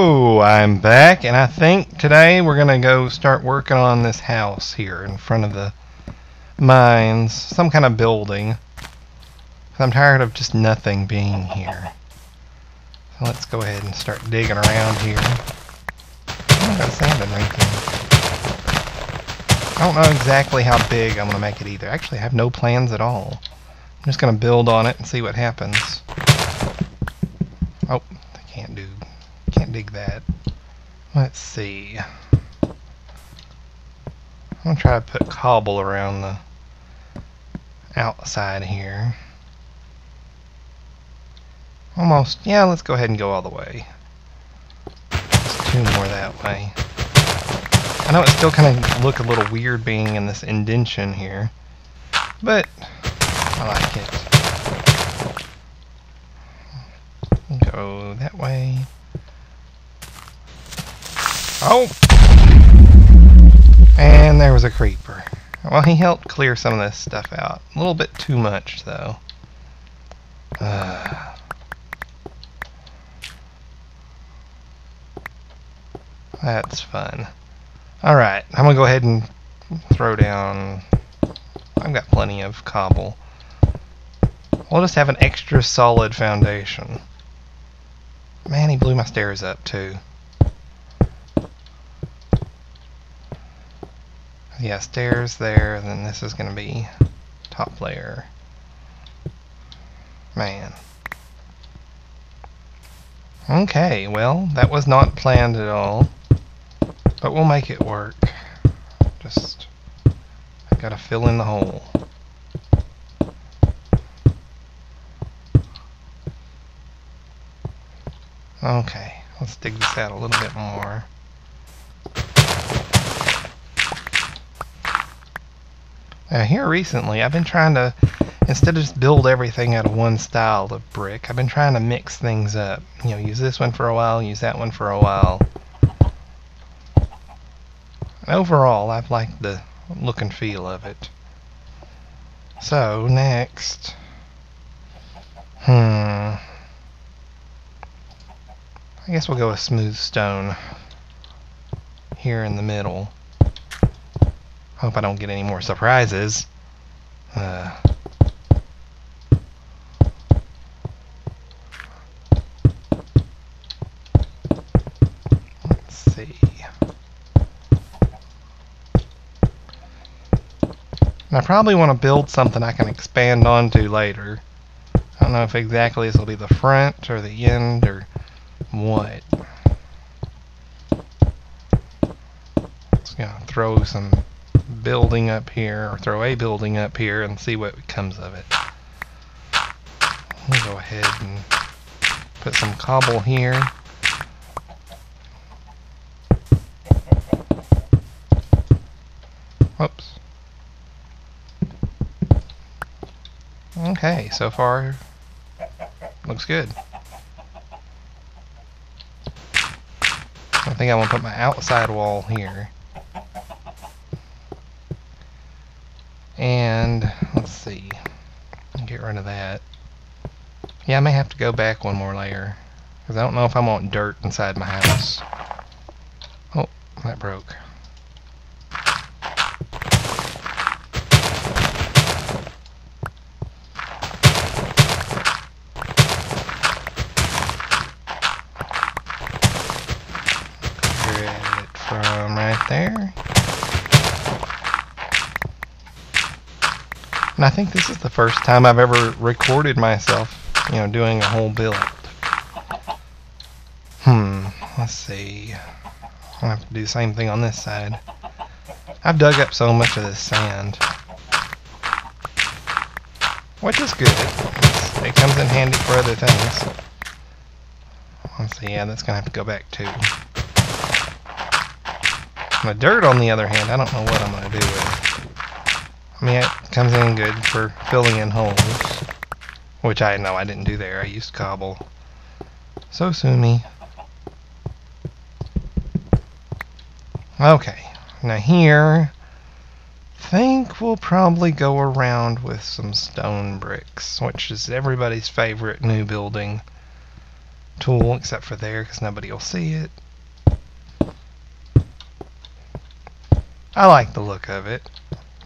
Hello, I'm back, and I think today we're gonna go start working on this house here in front of the mines, some kind of building. I'm tired of just nothing being here. So let's go ahead and start digging around here. I got sand in right there. I don't know exactly how big I'm gonna make it either. Actually, I have no plans at all. I'm just gonna build on it and see what happens. Oh, I can't dig that. Let's see. I'm gonna try to put cobble around the outside here. Almost, yeah, let's go ahead and go all the way. Just two more that way. I know it still kind of look a little weird being in this indentation here, but I like it. Go that way. Oh! And there was a creeper. Well, he helped clear some of this stuff out. A little bit too much, though. That's fun. Alright, I'm gonna go ahead and throw down. I've got plenty of cobble. We'll just have an extra solid foundation. Man, he blew my stairs up too. Yeah, stairs there, and then this is gonna be top layer. Man. Okay, well, that was not planned at all. But we'll make it work. Just gotta fill in the hole. Okay, let's dig this out a little bit more. Now here recently, I've been trying to, instead of just build everything out of one style of brick, I've been trying to mix things up. You know, use this one for a while, use that one for a while. Overall, I've liked the look and feel of it. So, next. I guess we'll go with smooth stone here in the middle. Hope I don't get any more surprises. Let's see. And I probably want to build something I can expand onto later. I don't know if exactly this will be the front or the end or what. Just gonna throw some building up here, or throw a building up here, and see what comes of it. We'll go ahead and put some cobble here. Whoops. Okay, so far looks good. I think I want to put my outside wall here. And let's see, get rid of that. Yeah, I may have to go back one more layer because I don't know if I want dirt inside my house. Oh, that broke. There. And I think this is the first time I've ever recorded myself, you know, doing a whole build. Let's see. I'm gonna have to do the same thing on this side. I've dug up so much of this sand, which is good. It comes in handy for other things. Let's see. Yeah, that's gonna have to go back too. The dirt, on the other hand, I don't know what I'm going to do with it. I mean, it comes in good for filling in holes, which I know I didn't do there. I used cobble. So sue me. Okay, now here, I think we'll probably go around with some stone bricks, which is everybody's favorite new building tool except for there because nobody will see it. I like the look of it,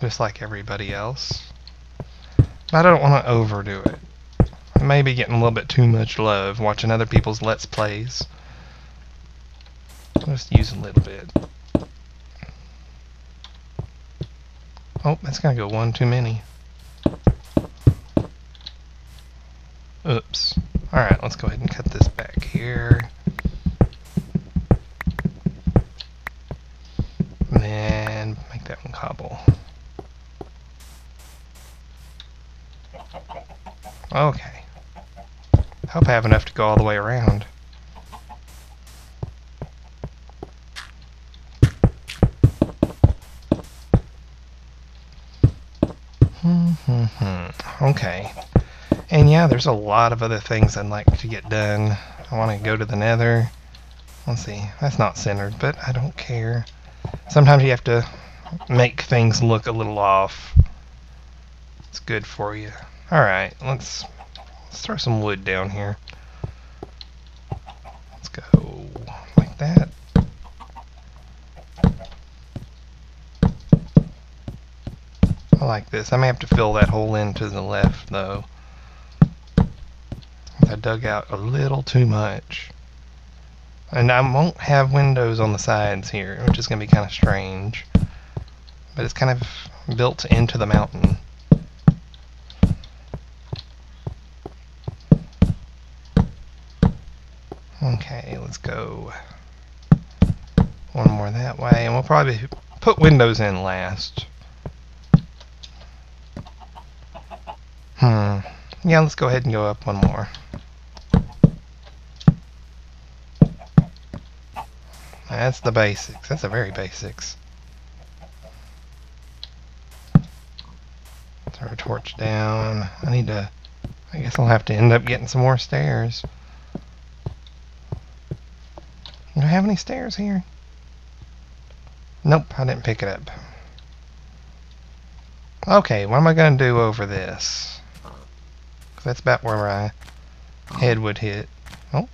just like everybody else. But I don't want to overdo it. I may be getting a little bit too much love watching other people's Let's Plays. I'll just use a little bit. Oh, that's going to go one too many. Oops. Alright, let's go ahead and cut this back here. And then make that one cobble. Okay. Hope I have enough to go all the way around. Okay. And yeah, there's a lot of other things I'd like to get done. I want to go to the Nether. Let's see. That's not centered, but I don't care. Sometimes you have to make things look a little off. It's good for you. Alright, let's throw some wood down here. Let's go like that. I like this. I may have to fill that hole in to the left, though. I dug out a little too much. And I won't have windows on the sides here, which is going to be kind of strange. But it's kind of built into the mountain. Okay, let's go one more that way. And we'll probably put windows in last. Yeah, let's go ahead and go up one more. That's the basics. That's the very basics. Throw a torch down. I need to... I guess I'll have to end up getting some more stairs. Do I have any stairs here? Nope, I didn't pick it up. Okay, what am I going to do over this? That's about where my head would hit. Oh.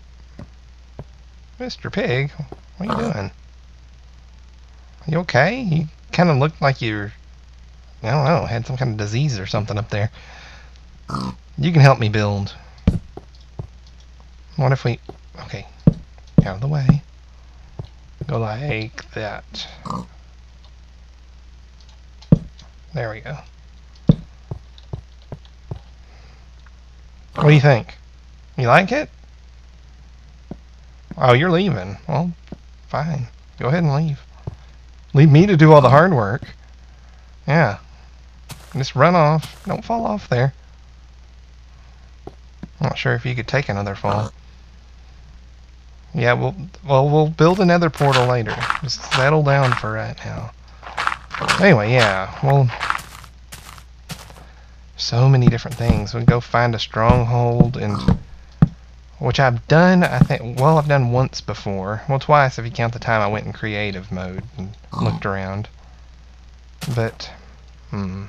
Mr. Pig, what are you doing? You okay? You kind of looked like you're, I don't know, had some kind of disease or something up there. You can help me build. What if we, okay, out of the way. Go like that. There we go. What do you think? You like it? Oh, you're leaving. Well, fine. Go ahead and leave. Leave me to do all the hard work. Yeah. Just run off. Don't fall off there. Not sure if you could take another fall. Yeah, we'll build another portal later. Just settle down for right now. Anyway, yeah. Well... so many different things. We go find a stronghold, and which I've done, I think, well, I've done once before. Well, twice if you count the time I went in creative mode and looked around. But, do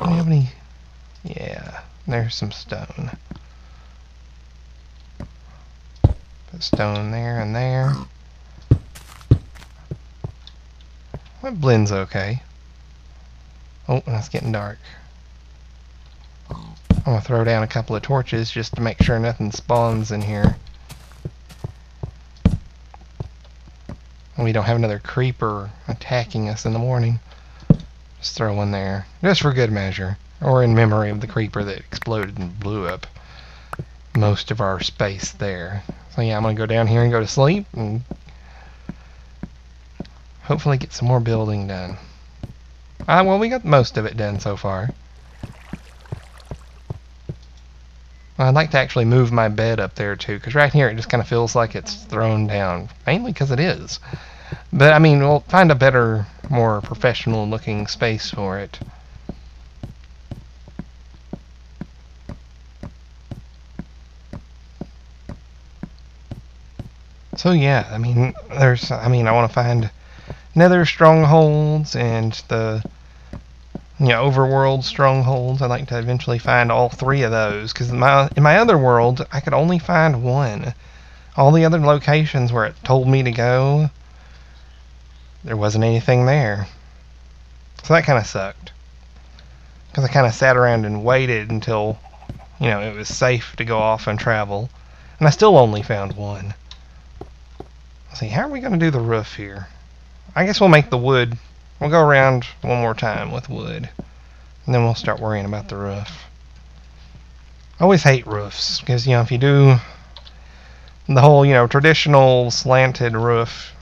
we have any? Yeah, there's some stone. Put stone there and there. That blends okay. Oh, and it's getting dark. I'm going to throw down a couple of torches just to make sure nothing spawns in here. And we don't have another creeper attacking us in the morning. Just throw one there. Just for good measure. Or in memory of the creeper that exploded and blew up most of our space there. So yeah, I'm going to go down here and go to sleep. And hopefully get some more building done. Well, we got most of it done so far. I'd like to actually move my bed up there, too, because right here it just kind of feels like it's thrown down, mainly because it is. But, I mean, we'll find a better, more professional-looking space for it. So, yeah, I mean, I want to find... Nether strongholds and the overworld strongholds. I'd like to eventually find all three of those, because in my other world, I could only find one. All the other locations where it told me to go, there wasn't anything there. So that kind of sucked, because I kind of sat around and waited until, it was safe to go off and travel. And I still only found one. Let's see, how are we going to do the roof here? I guess we'll make the wood. We'll go around one more time with wood, and then we'll start worrying about the roof. I always hate roofs, because, if you do the whole, traditional slanted roof,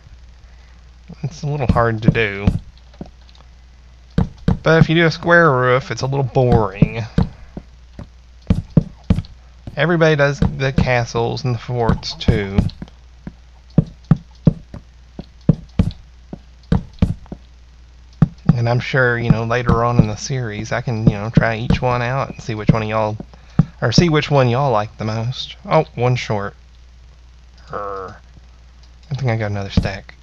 it's a little hard to do. But if you do a square roof, it's a little boring. Everybody does the castles and the forts, too. And I'm sure, later on in the series, I can, try each one out and see which one y'all... or see which one y'all like the most. Oh, one short. I think I got another stack.